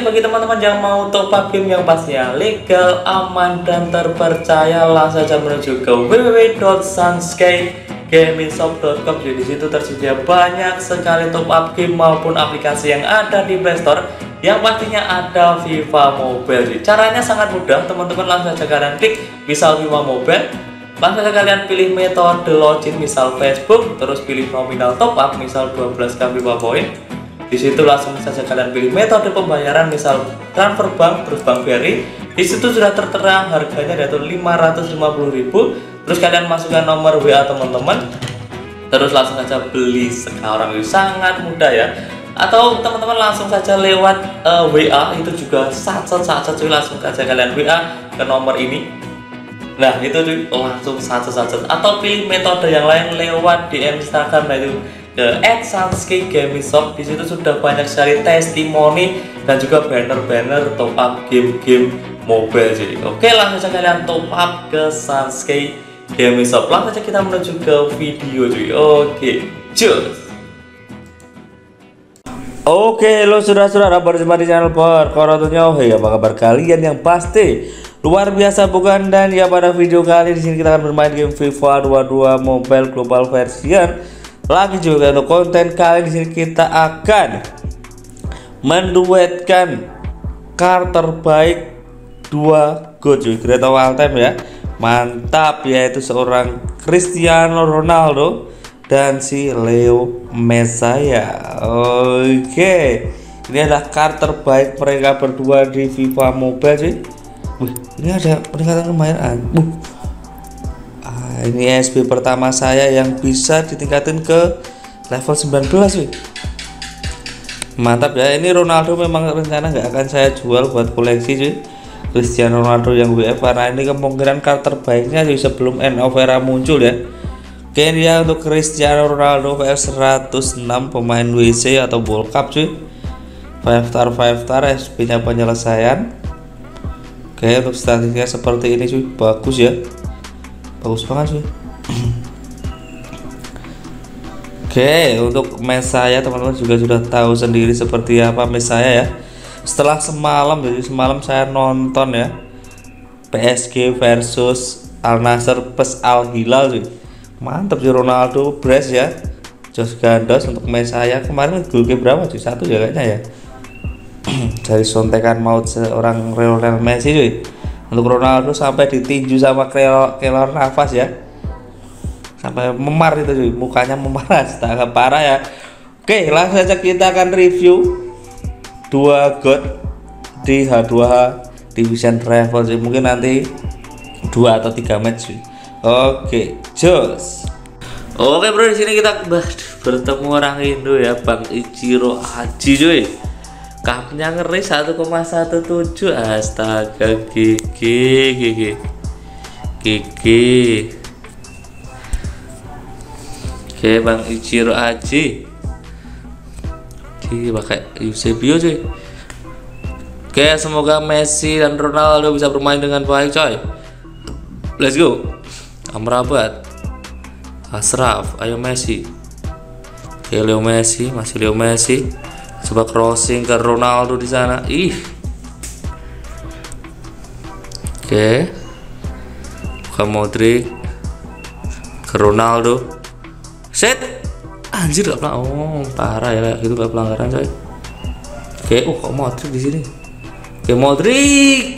Jadi bagi teman-teman yang mau top up game yang pastinya legal, aman, dan terpercaya, langsung saja menuju ke www.sunskygamingshop.com. Jadi disitu tersedia banyak sekali top up game maupun aplikasi yang ada di Playstore, yang pastinya ada FIFA Mobile. Jadi caranya sangat mudah, teman-teman. Langsung saja kalian klik misal FIFA Mobile, langsung saja kalian pilih metode login misal Facebook, terus pilih nominal top up misal 12k FIFA Point. Di situ langsung saja kalian pilih metode pembayaran misal transfer bank, terus bank BRI. Di situ sudah tertera harganya yaitu 550.000. Terus kalian masukkan nomor WA teman-teman. Terus langsung saja beli sekarang, sangat mudah ya. Atau teman-teman langsung saja lewat WA, itu juga satu-satu langsung saja kalian WA ke nomor ini. Nah, itu langsung satu-satu. Atau pilih metode yang lain lewat di Instagram yaitu Sunsky Gaming Shop. Di situ sudah banyak sekali testimoni dan juga banner-banner top up game-game mobile. Jadi oke, langsung saja kalian top up ke Sunsky Gaming Shop. Langsung saja kita menuju ke video. Jadi oke, cus. Oke, lo saudara-saudara berjumpa di channel Perkoro Dunyo. Hei, apa kabar kalian yang pasti luar biasa bukan? Dan ya, pada video kali di sini kita akan bermain game FIFA 22 Mobile Global Version. Lagi juga untuk konten kali di sini kita akan menduetkan kart terbaik 2 gol atau all time ya. Mantap, yaitu seorang Cristiano Ronaldo dan si Leo Messi ya. Oke. Ini adalah kart terbaik mereka berdua di FIFA Mobile sih. Ini ada peningkatan kemahiran. Ini SP pertama saya yang bisa ditingkatin ke level 19 sih. Mantap ya. Ini Ronaldo memang rencana nggak akan saya jual buat koleksi sih. Cristiano Ronaldo yang WF karena ini kemungkinan kart terbaiknya sih sebelum end of era muncul ya. Oke, dia untuk Cristiano Ronaldo WF 106 pemain WC atau World Cup sih. 5 star SP nya penyelesaian. Oke, untuk statistiknya seperti ini sih, bagus ya. Bagus banget sih. Oke, untuk mes saya teman-teman juga sudah tahu sendiri seperti apa mes saya ya. Setelah semalam, jadi semalam saya nonton ya PSG versus Al Nassr plus Al Hilal sih. Mantap sih, Ronaldo brace ya, Jos Gandos. Untuk mes saya kemarin golnya berapa sih? 1 ya kayaknya ya. Dari sontekan maut seorang Lionel Messi sih. Untuk Ronaldo sampai ditinju sama kelor nafas ya, sampai memar itu cuy, mukanya memar, agak parah ya. Oke, langsung saja kita akan review 2 god di H2H Division Travel sih. Mungkin nanti 2 atau 3 match sih. Oke, jos. Oke bro, di sini kita bertemu orang Indo ya, Bang Ichiro Haji cuy. Cupnya ngeri 1,17. Astaga, gigi. Oke, Bang Ichiro Haji pakai Eusebio cuy. Oke, semoga Messi dan Ronaldo bisa bermain dengan baik coy. Let's go. Amrabat, Achraf, ayo Messi. Oke, Leo Messi, masih Leo Messi. Coba crossing ke Ronaldo di sana. Ih. Oke. Luka Modrić ke Ronaldo. Set. Anjir, oh, parah ya gitu, gak pelanggaran coy. Oke, kok Modrić di sini. Oke, Modrić.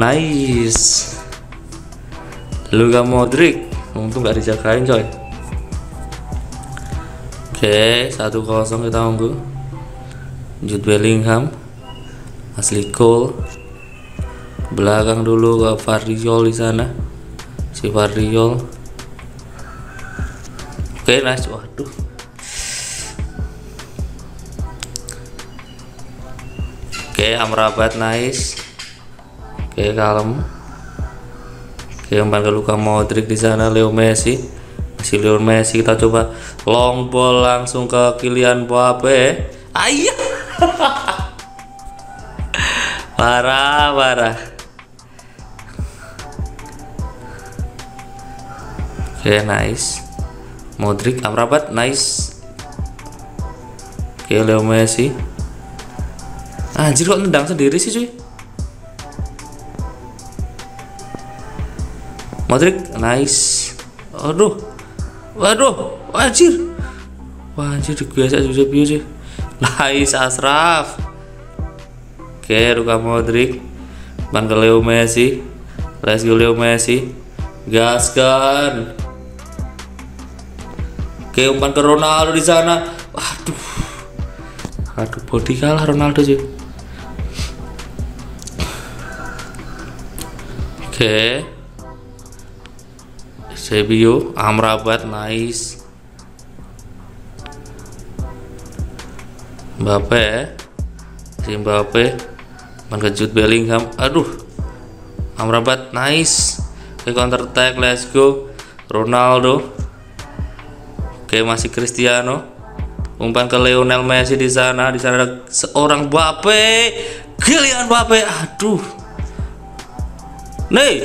Nice. Luka Modrić. Untung gak dijagain coy. Oke, 1-0 kita unggul. Jude Bellingham, asli goal. Belakang dulu ke Variol di sana. Si Variol. Oke, nice. Waduh. Oke, Amrabat nice. Oke, kalem. Oke, umpan ke Luka Modrić di sana. Leo Messi. Lionel Messi, kita coba long ball langsung ke Kylian Mbappé. Ayah. Parah. Oke, nice. Modrić, Amrabat nice. Oke, Leo Messi. Anjir, kok nendang sendiri sih cuy. Modric, nice. Aduh. Waduh, anjir. Wah, anjir biasa Eusebio sih. Nice Achraf. Oke, Luka Modric. Bang Leo Messi. Let's go Leo Messi. Gaskan. Oke, umpan ke Ronaldo di sana. Waduh. Aduh, body kalah Ronaldo sih. Oke. Eusebio, Amrabat, nice. Mbappé, Jude Bellingham. Aduh. Amrabat, nice. Oke, counter attack, let's go. Ronaldo. Oke, masih Cristiano. Umpan ke Lionel Messi di sana. Di sana ada seorang Mbappé. Kylian Mbappé. Aduh. Nih.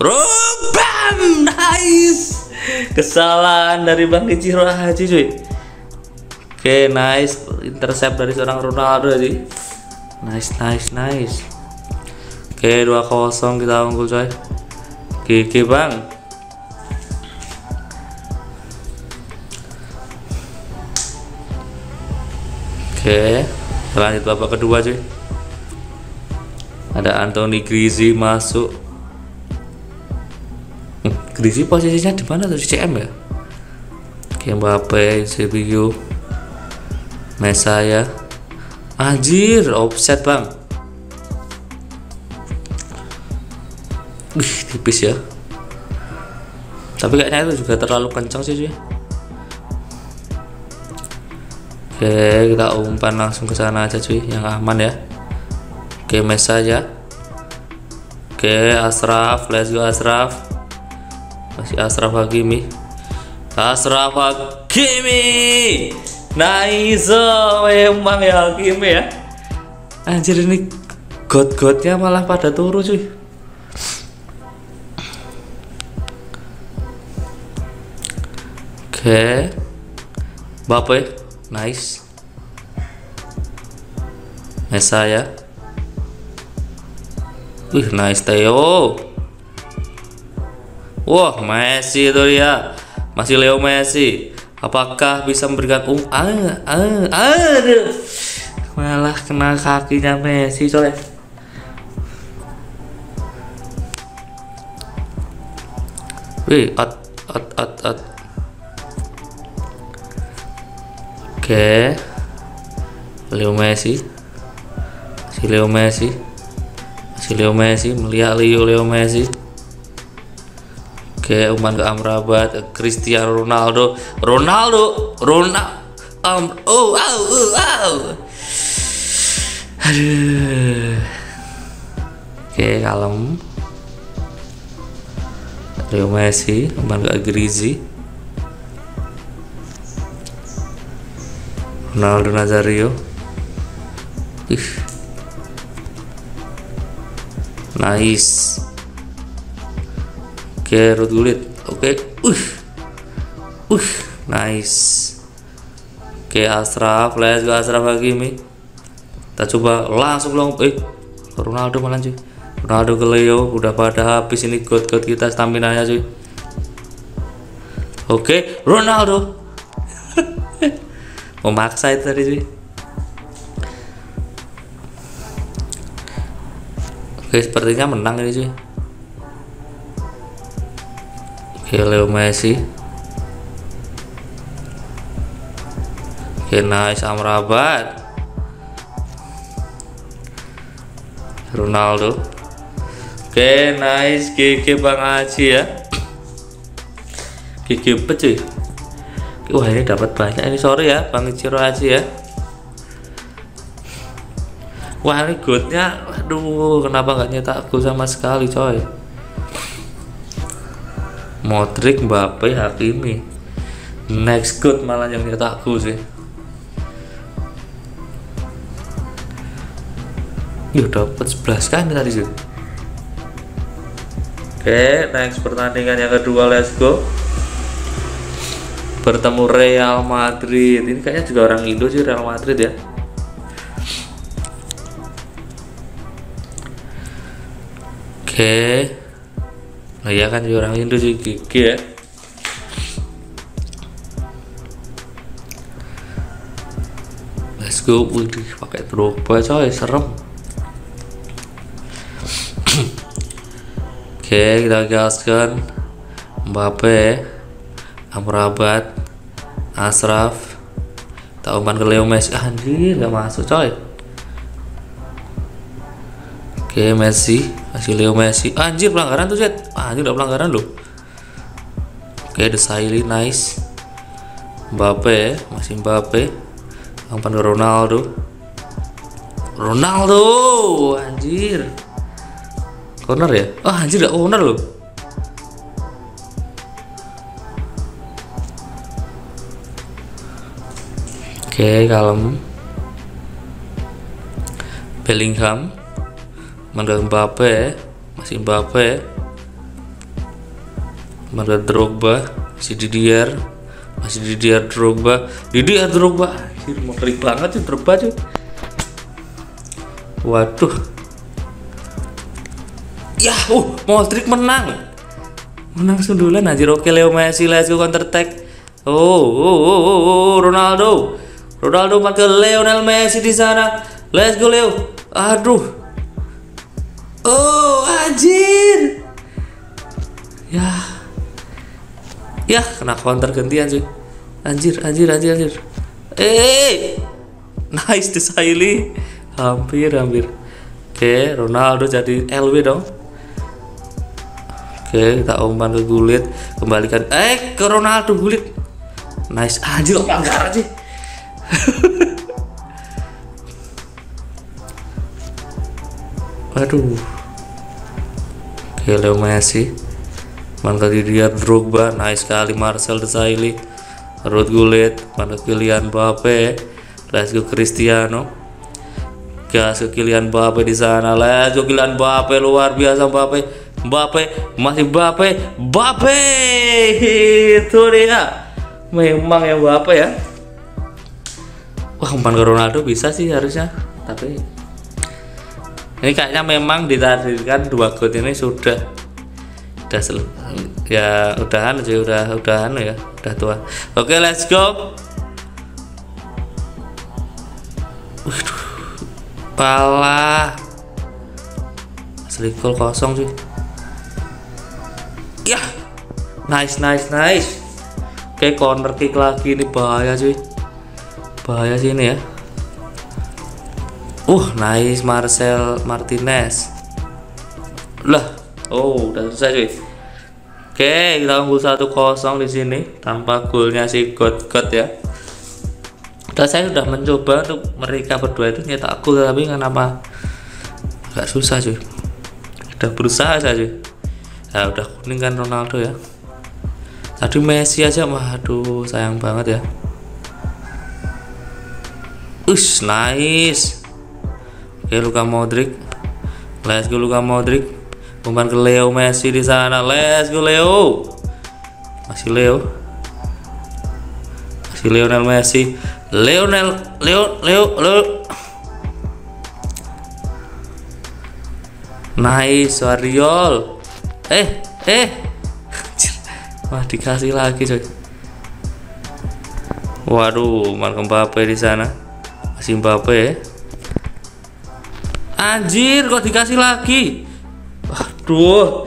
Ruben, nice. Kesalahan dari Bang Ichiro Haji cuy. Oke, nice. Intercept dari seorang Ronaldo sih. Nice. Oke, 2-0 kita unggul coy. GG Bang. Oke, lanjut babak kedua cuy. Ada Antoine Griezmann masuk. Griezmann posisinya di mana tuh, di CM ya? Oke, Mbappé, Eusebio, Mesa ya. Anjir, offset Bang. Wih, tipis ya. Tapi kayaknya itu juga terlalu kencang sih cuy. Oke, kita umpan langsung ke sana aja cuy, yang aman ya. Oke, Mesa ya. Oke, Achraf, let's go Achraf. Masih Achraf Hakimi. Nice. Memang ya Hakimi ya. Anjir, ini god-godnya malah pada turun cuy. Oke. Mbappé, nice. Mesa ya. Wih, nice Theo. Wah, Messi itu ya. Masih Leo Messi. Apakah bisa memberikan malah kena kakinya Messi coy. Wih, at. Oke. Leo Messi melihat Leo Messi. Oke, umpan ke Amrabat, Cristiano Ronaldo. Aduh. Oke, kalem. Leo Messi, umpan ke Griezmann. Ronaldo Nazário. Nice. Oke, Ruud Gullit. Oke. Nice. Oke, Achraf, let's go Achraf Hakimi. Kita coba langsung Ronaldo malah cuy. Ronaldo ke Leo, udah pada habis ini god-god kita stamina-nya cuy. Oke, Ronaldo. Memaksa itu tadi cuy. Oke, sepertinya menang ini cuy. Oke, Leo Messi. Oke, nice Amrabat. Ronaldo. Oke, nice. GG Bang Haji ya. GG pecih. Wah, ini dapat banyak ini, sorry ya Bang Ichiro Haji ya. Wah, ini goodnya, aduh, kenapa nggak nyetak gol sama sekali coy. Modric, Mbappé, Hakimi. Next good malah yang nyetak gol sih. Ya dapat 11 kan tadi sih. Oke, next pertandingan yang kedua, let's go. Bertemu Real Madrid. Ini kayaknya juga orang Indo sih Real Madrid ya. Oh iya kan orang Indo juga gigi ya. Let's go, pakai Drogba coy, serem. Oke, kita gaskan Mbappe, Amrabat, Achraf, tak umpan ke Leo Messi, anjir gak masuk coy. Oke, Messi, masih Leo Messi, anjir pelanggaran tuh Zed, anjir udah pelanggaran loh. Oke, Desailly nice, Mbappe, masih Mbappe, umpan ke Ronaldo, Ronaldo, anjir, corner ya, ah anjir gak corner loh. Oke, kalem, Bellingham. Mandel Mbappe, masih Mbappe, Mandel Drogba, masih Didier Drogba, akhir mau klik banget sih Drogba cuy. Waduh, ya, Modrić menang, sundulan anjir. Oke, Leo Messi, let's go counter attack. Ronaldo, pakai Lionel Messi di sana, let's go Leo, aduh. Oh anjir, ya kena counter gantian sih, anjir, nice Desailly, hampir. Oke, Ronaldo jadi LW dong. Oke, kita umpan ke Gullit, kembalikan, ke Ronaldo Gullit, nice, anjir pelanggaran sih. Aduh, oke, Leo Messi, mantap Didier Drogba, nice sekali Marcel Desailly, Ruud Gullit, mantap Kylian Mbappé, let's go Cristiano, gas ke Kylian Mbappé di sana, let's go Kylian Mbappé, luar biasa Mbappé, masih Mbappé, itu dia, memang ya Mbappé ya, wah umpan ke Ronaldo bisa sih harusnya, tapi ini kayaknya memang ditakdirkan dua god ini sudah ya udahan ya, udah tua. Oke, let's go. Waduh, pala asli gol kosong sih. Yah, nice. Oke, corner kick lagi, ini bahaya sih, ini ya. Nice Marcel Martinez. Lah, udah selesai cuy. Oke, kita unggul 1-0 di sini tanpa golnya si God ya. Dan saya sudah mencoba untuk mereka berdua itu nyetak gol, tapi kenapa agak susah cuy. Sudah berusaha saja. Nah, udah kuning kan Ronaldo ya. Tadi Messi aja, waduh sayang banget ya. Nice. Oke, Luka Modrić, let's go Luka Modrić, umpan ke Leo Messi di sana, let's go Leo, masih Lionel Messi, Leo, nice Wariol, wah dikasih lagi coy, waduh, umpan ke Mbappe di sana, masih Mbappe ya. Anjir, kok dikasih lagi? Aduh,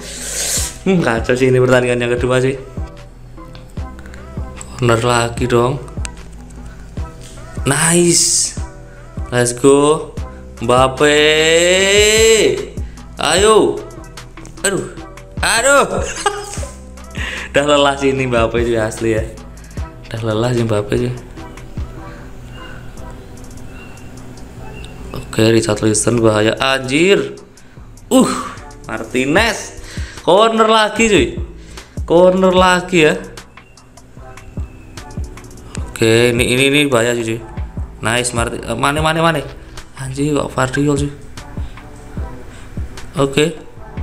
kacau sih ini pertandingan yang kedua sih. Corner lagi dong. Nice, let's go Mbappe. Ayo, aduh. Udah lelah sih ini Mbappe sih asli ya. Oke, Richarlison bahaya, anjir. Martinez. Corner lagi cuy. Ya. Oke, ini bahaya cuy. Nice Martinez. Mane. Anjir kok Vardiol cuy.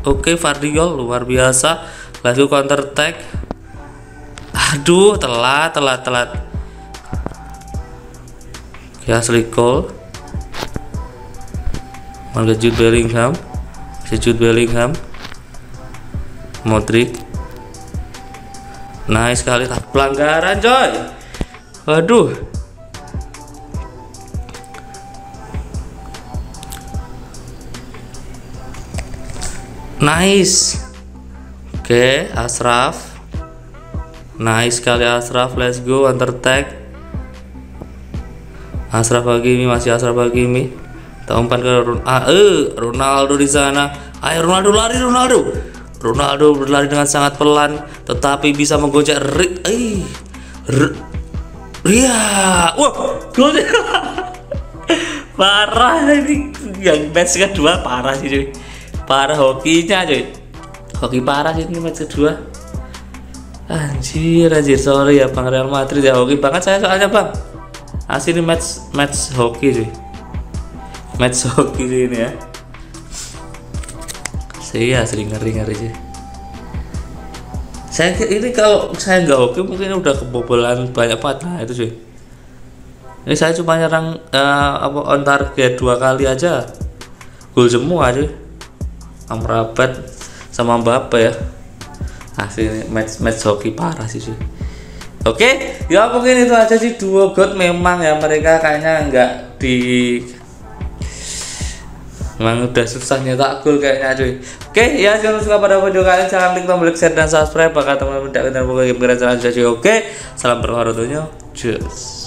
Oke, Vardiol luar biasa. Langsung counter attack. Aduh, telat. Ya, asli gol. Jude Bellingham, Modric. Nice sekali lah, pelanggaran coy. Waduh. Nice. Oke, Achraf. Nice sekali Achraf, let's go, under tag. Achraf Hakimi, masih Achraf Hakimi. Kita umpan ke Ronaldo di sana. Ayo Ronaldo lari, Ronaldo berlari dengan sangat pelan, tetapi bisa menggojek. Iya, wah, gol! Parah ini, yang match kedua parah sih cuy, parah hokinya cuy, hoki parah sih ini match kedua. Anjir, sorry ya Bang Real Madrid ya, hoki banget saya soalnya Bang. Asli match hoki cuy, match hoki sih ini ya. Iya, sering ngeri sih. Saya ini kalau saya nggak oke mungkin udah kebobolan banyak banget. Nah itu sih. Ini saya cuma nyerang on target 2 kali aja, gol semua sih. Amrabat sama Mbappé ya. Asli match hoki parah sih. Oke, ya mungkin itu aja sih duo god memang ya, mereka kayaknya nggak di. Memang udah susah nyetak gol kayaknya cuy. Oke ya, jangan lupa pada video kalian, jangan klik tombol like, share, dan subscribe. Bakal teman-teman tidak kenal game keren selanjutnya cuy. Oke, salam Perkoro Dunyo. Cheers.